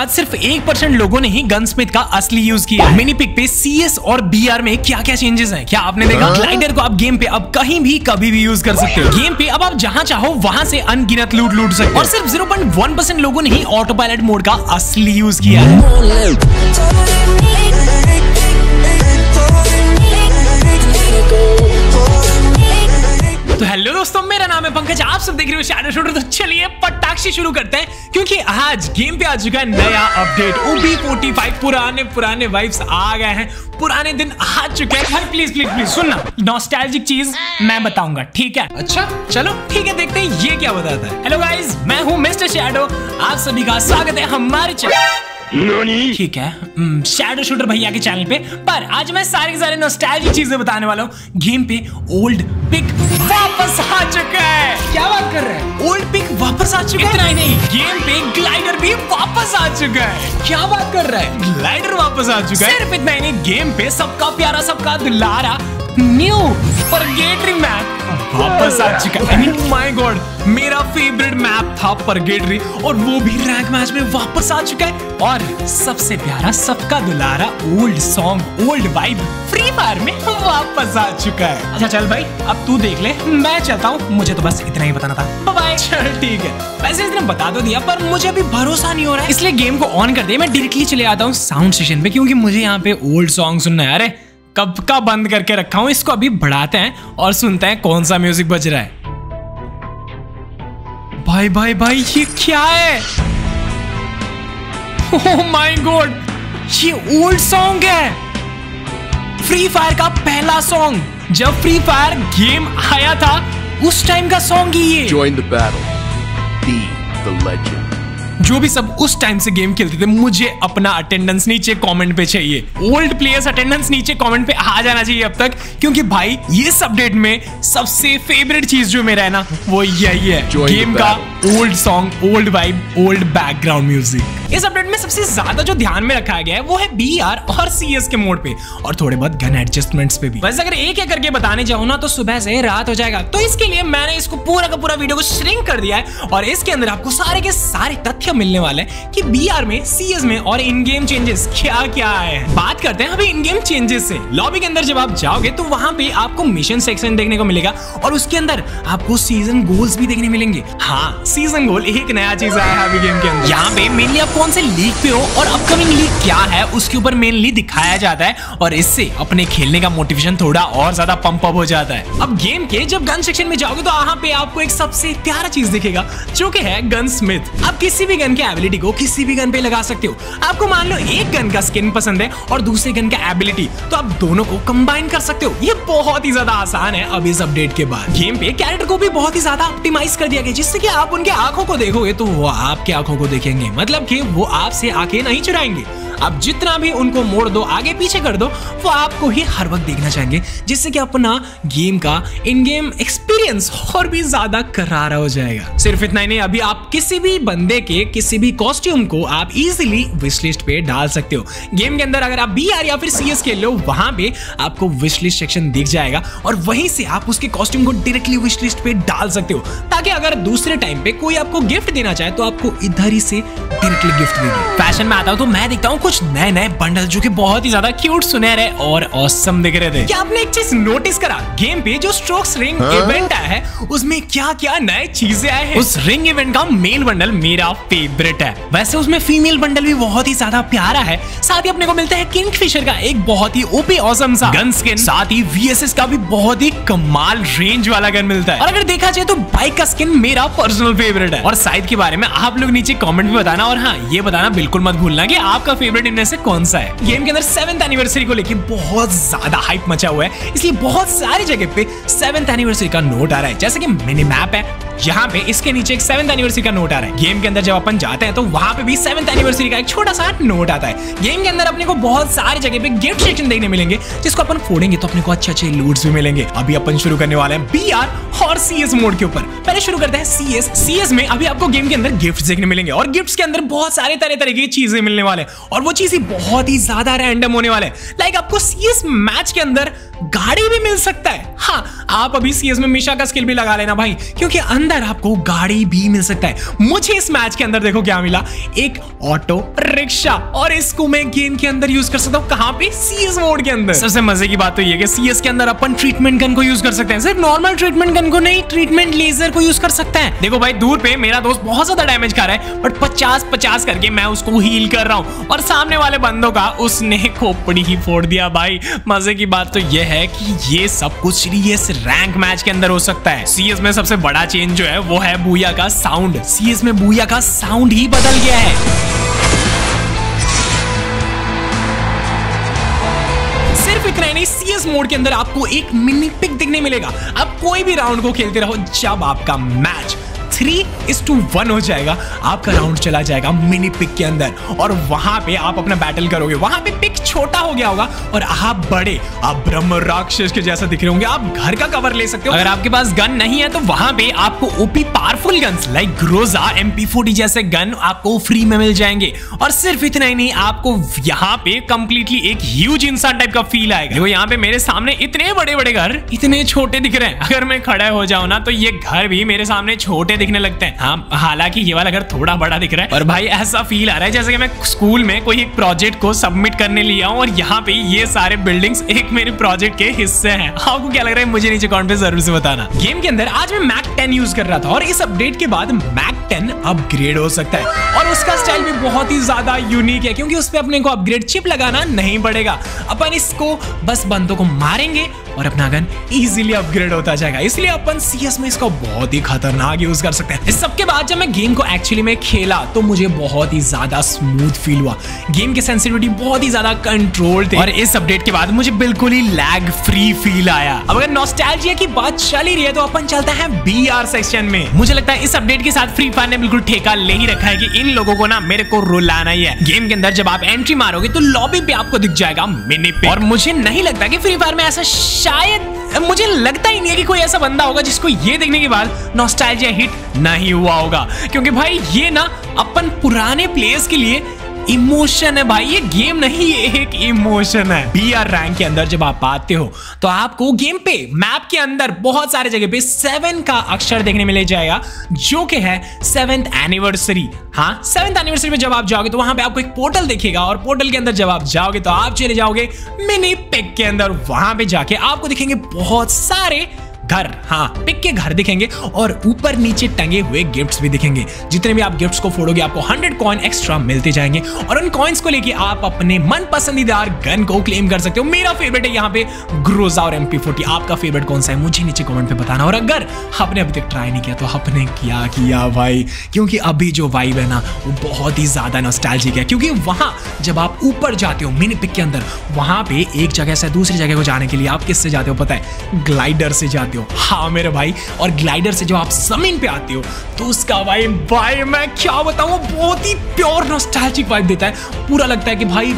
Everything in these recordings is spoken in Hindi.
बाद सिर्फ 1% लोगों ने ही गनस्मिथ का असली यूज किया। मिनी पिक पे CS और BR में क्या क्या चेंजेस हैं क्या आपने देखा? ग्लाइडर को आप गेम पे अब कहीं भी कभी भी यूज कर सकते हो। गेम पे अब आप जहाँ चाहो वहाँ से अनगिनत लूट लूट सकते हो। और सिर्फ 0.1% लोगों ने ही ऑटो पायलट मोड का असली यूज किया है। तो हेलो दोस्तों, मेरा नाम है पंकज, आप सब देख रहे हो शैडो शूटर। तो चलिए पटाख से शुरू करते हैं क्योंकि आज गेम पे आ चुका है नया अपडेट OB45। पुराने वाइब्स आ गए हैं, पुराने दिन आ चुके हैं। भाई प्लीज प्लीज प्लीज सुनना, नॉस्टैल्जिक चीज मैं बताऊंगा, ठीक है? अच्छा चलो ठीक है, देखते हैं ये क्या बताता है। हेलो गाइज, मैं हूँ मिस्टर शैडो, आप सभी का स्वागत है हमारे चैनल, ठीक है, शैडो शूटर भैया के चैनल पे। पर आज मैं सारे के सारे नॉस्टैल्जिक चीजें बताने वाला हूँ। गेम पे ओल्ड पिक वापस आ चुका है। क्या बात कर रहे हैं, ओल्ड पिक वापस आ चुका है। इतना ही नहीं, गेम पे ग्लाइडर भी वापस आ चुका है। क्या बात कर रहा है, ग्लाइडर वापस आ चुका है। सिर्फ इतना ही नहीं, गेम पे सबका प्यारा सबका दुलारा न्यू पर्गेटरी मैप वापस आ चुका है। माय गॉड, मेरा फेवरेट मैप था पर्गेटरी, और वो भी रैंक मैच में वापस आ चुका है। और सबसे प्यारा सबका दुलारा old song, old vibe free fire में वापस आ चुका है। अच्छा चल भाई, अब तू देख ले, मैं चलता हूँ, मुझे तो बस इतना ही बताना था। Bye bye. चल ठीक है, वैसे इतना बता तो दिया, पर मुझे अभी भरोसा नहीं हो रहा है, इसलिए गेम को ऑन कर दे। मैं डायरेक्टली चले आता हूँ साउंड सेशन पे, क्योंकि मुझे यहाँ पे ओल्ड सॉन्ग सुनना है। अरे कब का बंद करके रखा हूं, इसको अभी बढ़ाते हैं और सुनते हैं कौन सा म्यूजिक बज रहा है। भाई भाई भाई ये क्या है? ओह माय गॉड, ये ओल्ड सॉन्ग है, फ्री फायर का पहला सॉन्ग। जब फ्री फायर गेम आया था उस टाइम का सॉन्ग ही ये। Join the battle, be the legend. जो भी सब उस टाइम से गेम खेलते थे, मुझे अपना अटेंडेंस नीचे कमेंट पे चाहिए। ओल्ड प्लेयर्स अटेंडेंस नीचे कमेंट पे आ जाना चाहिए अब तक, क्योंकि भाई ये अपडेट में सबसे फेवरेट चीज जो मेरा है ना, वो यही है, गेम का old song, old vibe, old background music. इस अपडेट में सबसे ज्यादा जो ध्यान में रखा गया है वो है BR और CS के मोड पे, और थोड़े बहुत गन एडजस्टमेंट्स पे भी। वैसे अगर एक एक करके बताने जाऊँ ना तो सुबह से रात हो जाएगा, तो इसके लिए मैंने इसको पूरा का पूरा वीडियो को श्रिंक कर दिया है। और इसके अंदर आपको सारे के सारे तथ्य मिलने वाला है कि BR में, CS में और इन गेम चेंजेस क्या क्या है। बात करते हैं अभी इन गेम चेंजेस से। लॉबी के अंदर जब आप जाओगे तो वहां पे आपको मिशन सेक्शन देखने को मिलेगा, और उसके अंदर आपको सीजन गोल्स भी देखने मिलेंगे। हाँ, सीजन गोल एक नया चीज आया है अभी गेम के अंदर। यहाँ पे मेनली आप कौन से लीग पे हो और अपकमिंग लीग क्या है उसके ऊपर मेनली दिखाया जाता है, और इससे अपने खेलने का मोटिवेशन थोड़ा और ज्यादा पंप अप हो जाता है। अब गेम के जब गन सेक्शन में जाओगे तो वहां पे आपको एक सबसे प्यारा चीज दिखेगा जो कि है गनस्मिथ। आप किसी भी गन के एबिलिटी को किसी भी गन पे लगा सकते हो। आपको मान लो एक गन का स्किन पसंद है और दूसरे गन का एबिलिटी, तो आप दोनों को कंबाइन कर सकते हो। ये बहुत ही ज्यादा आसान है अब इस अपडेट के बाद। गेम पे कैरेक्टर को भी बहुत ही ज्यादा ऑप्टिमाइज कर दिया गया, जिससे कि आप उनके आंखों को देखोगे तो वो आपके आंखों को देखेंगे, मतलब कि वो आपसे आंखें नहीं चुराएंगे। आप जितना भी उनको मोड़ दो, आगे पीछे कर दो, वो आपको ही हर वक्त देखना चाहेंगे, जिससे कि अपना गेम का इन गेम एक्सपीरियंस और भी ज्यादा करारा हो जाएगा। सिर्फ इतना ही नहीं, अभी आप किसी भी बंदे के किसी भी कॉस्ट्यूम को आप इजीली विश लिस्ट पे डाल सकते हो। गेम के अंदर अगर आप BR या फिर CS खेल लो, वहां पे आपको विश लिस्ट सेक्शन दिख जाएगा, और वहीं से आप उसके कॉस्ट्यूम को डायरेक्टली विश लिस्ट पे डाल सकते हो, ताकि अगर दूसरे टाइम पे कोई आपको गिफ्ट देना चाहे तो आपको इधर ही से डायरेक्टली गिफ्ट देंगे। फैशन में आता हूँ तो मैं देखता हूँ कुछ नए नए बंडल जो कि बहुत ही ज्यादा क्यूट, सुनहरे और ऑसम दिख रहे थे। क्या आपने एक चीज नोटिस करा, गेम पे जो स्ट्रोक्स रिंग इवेंट आया है उसमें क्या क्या नए चीजें आए हैं? उस रिंग इवेंट का मेल बंडल मेरा फेवरेट है। वैसे उसमें फीमेल बंडल भी बहुत ही ज्यादा प्यारा है। साथ ही अपने को मिलता है किंगफिशर का एक बहुत ही ओपी ऑसम सा गन स्किन, साथ ही VSS का भी बहुत ही कमाल रेंज वाला गन मिलता है। और अगर देखा जाए तो बाइक का स्किन मेरा पर्सनल फेवरेट है। और साइड के बारे में आप लोग नीचे कॉमेंट में बताना, और हाँ ये बताना बिल्कुल मत भूलना कि आपका फेवरेट इनमें से कौन सा है। गेम के अंदर 7th एनिवर्सरी को लेके बहुत ज्यादा हाइप मचा हुआ है, इसलिए बहुत सारी जगह पे 7th एनिवर्सरी का नोट आ रहा है। जैसे कि मिनी मैप है, यहाँ पे इसके नीचे एक 7th एनिवर्सरी का नोट आ रहा है। गेम के अंदर जब अपन जाते हैं तो वहाँ पे भी 7th एनिवर्सरी का एक छोटा सा नोट आता है। गेम के अंदर अपने को बहुत सारी जगह पे गिफ्ट सेक्शन देखने मिलेंगे, जिसको अपन फोड़ेंगे तो अपने को अच्छे-अच्छे लूट्स भी मिलेंगे। अभी अपन शुरू करने वाले हैं BR और CS मोड के ऊपर। पहले शुरू करते हैं CS। CS में अभी आपको गेम के अंदर गिफ्ट देखने मिलेंगे, और गिफ्ट के अंदर बहुत सारे तरह तरह की चीजें मिलने वाले, और वो चीजें बहुत ही ज्यादा रैंडम होने वाले। लाइक आपको CS मैच के अंदर गाड़ी भी मिल सकता है। हाँ, आप अभी सीएस में मीशा का स्किल भी लगा लेना भाई, क्योंकि अंदर आपको गाड़ी भी मिल सकता है। मुझे इस मैच के अंदर देखो क्या मिला, एक ऑटो रिक्शा, और इसको मैं गेम के अंदर यूज कर सकता हूँ। कहाँ पे? सीएस मोड के अंदर। सबसे मजे की बात तो ये है कि सीएस के अंदर अपन ट्रीटमेंट गन को यूज कर सकते हैं, सिर्फ नॉर्मल ट्रीटमेंट गन को नहीं, ट्रीटमेंट लेजर को यूज कर सकते हैं। देखो भाई, दूर पे मेरा दोस्त बहुत ज्यादा डैमेज खा रहा है, बट 50-50 करके मैं उसको हील कर रहा हूँ, और सामने वाले बंदों का उसने खोपड़ी ही फोड़ दिया भाई। मजे की बात तो यह है कि ये सब कुछ सीएस रैंक मैच के अंदर हो सकता है। सीएस में सबसे बड़ा चेंज जो है वो है बूया का साउंड। सीएस में बूया का साउंड ही बदल गया है। सीएस मोड के अंदर आपको एक मिनी पिक दिखने मिलेगा। आप कोई भी राउंड को खेलते रहो, जब आपका मैच 3:1 हो जाएगा, आपका राउंड चला जाएगा मिनी पिक के अंदर, और वहां पे आप अपना बैटल करोगे। वहां पे पिक छोटा हो गया होगा और आप बड़े, आप ब्रह्म राक्षस के जैसा दिख रहे होंगे। आप घर का कवर ले सकते हो। अगर आपके पास गन नहीं है तो वहां पे आपको OP powerful guns like Groza, MP40 जैसे गन आपको फ्री में मिल जाएंगे। और सिर्फ इतना ही नहीं, आपको यहाँ पे कंप्लीटली एक ह्यूज इंसान टाइप का फील आएगा। देखो यहाँ पे मेरे सामने इतने बड़े बड़े घर इतने छोटे दिख रहे हैं। अगर मैं खड़ा हो जाऊँ ना तो ये घर भी मेरे सामने छोटे दिखने लगते हैं। हाँ, हालांकि ये वाला घर थोड़ा बड़ा दिख रहा है। और भाई ऐसा फील आ रहा है जैसे कि मैं स्कूल में कोई एक प्रोजेक्ट को सबमिट करने लिया हूँ, और यहाँ पे ये सारे बिल्डिंग्स एक मेरे प्रोजेक्ट के हिस्से हैं। आपको क्या लग रहा है मुझे नीचे कमेंट पे जरूर से बताना। गेम के अंदर आज मैं मैक 10 यूज कर रहा था, और इस अपडेट के बाद मैक 10 अपग्रेड हो सकता है, और उसका स्टाइल भी बहुत ही ज्यादा यूनिक है, क्योंकि उस पर अपने को अपग्रेड चिप लगाना नहीं पड़ेगा। अपन इसको बस बंदों को मारेंगे और अपना गन इजीली अपग्रेड होता जाएगा, इसलिए अपन सीएस में इसको बहुत ही खतरनाक यूज कर सकते हैं। इस सब के बाद जब मैं गेम को एक्चुअली में खेला तो मुझे बहुत ही ज्यादा स्मूथ फील हुआ। गेम की सेंसिटिविटी बहुत ही ज्यादा कंट्रोल थी, और इस अपडेट के बाद मुझे बिल्कुल ही लैग फ्री फील आया। अब अगर नॉस्टैल्जिया की बात चल ही रही है तो अपन चलता है बीआर सेक्शन में। मुझे लगता है इस अपडेट के साथ फ्री फायर ने बिल्कुल ठेका ले ही रखा है कि इन लोगों को ना मेरे को रुलाना ही है। गेम के अंदर जब आप एंट्री मारोगे तो लॉबी पे आपको दिख जाएगा मिनी पिक, और मुझे नहीं लगता कि फ्री फायर में ऐसा, शायद मुझे लगता ही नहीं है कि कोई ऐसा बंदा होगा जिसको ये देखने के बाद नॉस्टैल्जिया हिट नहीं हुआ होगा, क्योंकि भाई ये ना अपन पुराने प्लेयर्स के लिए इमोशन है भाई। ये गेम नहीं, ये एक इमोशन है। बीआर रैंक के अंदर जब आप आते हो तो आपको गेम पे मैप के अंदर बहुत सारे जगह पे 7 का अक्षर देखने मिल जाएगा, जो कि है 7th एनिवर्सरी। हाँ, 7th एनिवर्सरी में जब आप जाओगे तो वहां पे आपको एक पोर्टल दिखेगा, और पोर्टल के अंदर जब आप जाओगे तो आप चले जाओगे मिनी पिक के अंदर। वहां पे जाके आपको दिखेंगे बहुत सारे घर, हाँ पिक के घर दिखेंगे, और ऊपर नीचे टंगे हुए गिफ्ट्स भी दिखेंगे। जितने भी आप गिफ्ट्स को फोड़ोगे आपको 100 कॉइन एक्स्ट्रा मिलते जाएंगे, और उन कॉइन्स को लेके आप अपने मन पसंदीदार गन को क्लेम कर सकते हो। मेरा फेवरेट है यहाँ पे ग्रोजा और MP40। आपका फेवरेट कौन सा है मुझे नीचे कमेंट पे बताना, और अगर आपने अभी तक ट्राई नहीं किया तो आपने क्या किया भाई, क्योंकि अभी जो वाइब है ना वो बहुत ही ज्यादा नॉस्टैल्जिक है। क्योंकि वहां जब आप ऊपर जाते हो मिनी पिक के अंदर, वहां पे एक जगह से दूसरी जगह को जाने के लिए आप किससे जाते हो पता है? ग्लाइडर से जाते हो। हाँ मेरे भाई, और ग्लाइडर से जब आप जमीन पे आते हो तो उसका भाई मैं क्या बताऊं, बहुत ही प्योर नॉस्टैल्जिक वाइब देता है। पूरा लगता है कि भाई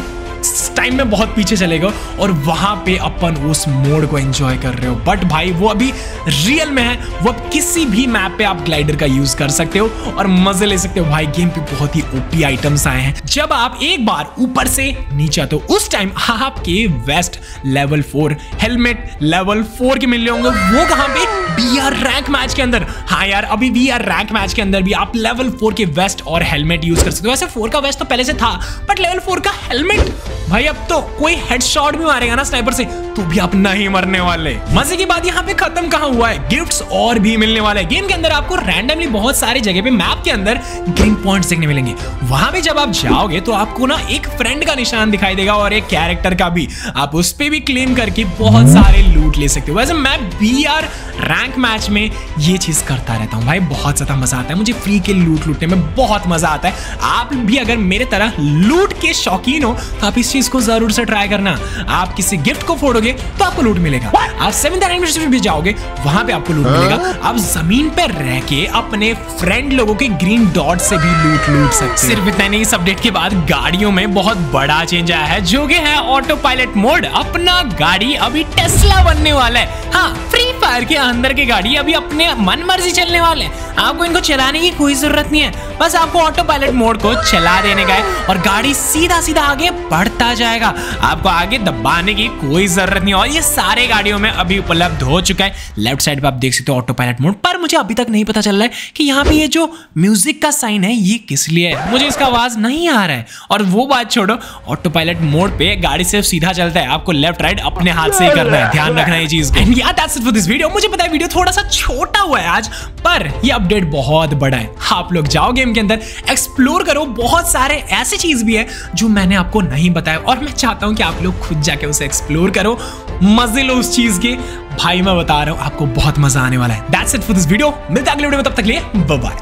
टाइम में बहुत पीछे चलेगा, और वहां पे अपन उस मोड को एंजॉय कर रहे हो। बट भाई वो अभी रियल में है, वो किसी भी मैप पे आप ग्लाइडर का यूज कर सकते हो और मजे ले सकते हो। भाई गेम पे बहुत ही ओपी आइटम्स आए हैं। जब आप एक बार ऊपर से नीचे आते हो उस टाइम आपके वेस्ट लेवल 4 हेलमेट लेवल 4 के मिल रहे होंगे। वो कहां पे? बीआर रैंक मैच के अंदर। हाँ यार, अभी बीआर रैंक मैच के अंदर भी आप लेवल 4 के वेस्ट और हेलमेट यूज कर सकते हो। वैसे 4 का वेस्ट तो पहले से था, बट लेवल 4 का हेलमेट भाई अब तो कोई हेडशॉट भी मारेगा ना स्नाइपर से तो भी आप नहीं मरने वाले। मजे की बात यहाँ पे खत्म कहाँ हुआ है, गिफ्ट्स और भी मिलने वाले हैं। गेम के अंदर आपको रैंडमली बहुत सारे जगह पे मैप के अंदर ग्रीन पॉइंट्स देखने मिलेंगे। वहां पे जब आप जाओगे तो आपको ना एक फ्रेंड का निशान दिखाई देगा और एक कैरेक्टर का भी, आप उस पर भी क्लेम करके बहुत सारे लूट ले सकते हो। वैसे मैं बीआर रैंक मैच में ये चीज करता रहता हूँ भाई, बहुत ज्यादा मजा आता है मुझे। फ्री के लूट लूटने में बहुत मजा आता है। आप भी अगर मेरे तरह लूट के शौकीन हो तो आप इस चीज को जरूर से ट्राई करना। आप किसी गिफ्ट को फोड़ोगे तो आपको लूट मिलेगा। आप 7th एनिवर्सरी भी जाओगे वहां पे आपको लूट मिलेगा। आप जमीन पे रह के अपने फ्रेंड लोगों के ग्रीन डॉट से भी लूट सकते। सिर्फ इतना नहीं, इस अपडेट के बाद गाड़ियों में बहुत बड़ा चेंज आया है, जो कि है ऑटो पायलट मोड। अपना गाड़ी अभी टेस्ला बनने वाला है। हाँ, फ्री फायर के अंदर के गाड़ी अभी अपने मन मर्जी चलने वाले हैं। आपको इनको चलाने की कोई जरूरत नहीं है, बस आपको ऑटो पायलट मोड को चला देने का है और गाड़ी सीधा सीधा आगे बढ़ता जाएगा। आपको आगे दबाने की कोई जरूरत जरूरत नहीं, और ये सारे गाड़ियों में अभी उपलब्ध हो चुका है। लेफ्ट साइड पे आप देख सकते हो ऑटो पायलट मोड, पर मुझे अभी तक नहीं पता चल रहा है कि यहाँ पे ये जो म्यूजिक का साइन है ये किस लिए है, मुझे इसका आवाज नहीं आ रहा है। और वो बात छोड़ो, ऑटो पायलट मोड पे गाड़ी सिर्फ सीधा चलता है, आपको लेफ्ट राइट अपने हाथ से ही करना है, ध्यान रखना ये चीज। मुझे पता है वीडियो थोड़ा सा छोटा हुआ है आज, पर ये अपडेट बहुत बड़ा है। आप लोग जाओ गेम के अंदर, एक्सप्लोर करो, बहुत सारे ऐसी चीज भी है जो मैंने आपको नहीं बताया, और मैं चाहता हूं कि आप लोग खुद जाके उसे एक्सप्लोर करो, मजे लो उस चीज के। भाई मैं बता रहा हूं आपको बहुत मजा आने वाला है। That's it for this video, मिलते हैं अगले वीडियो में, तब तक के लिए बाय बाय।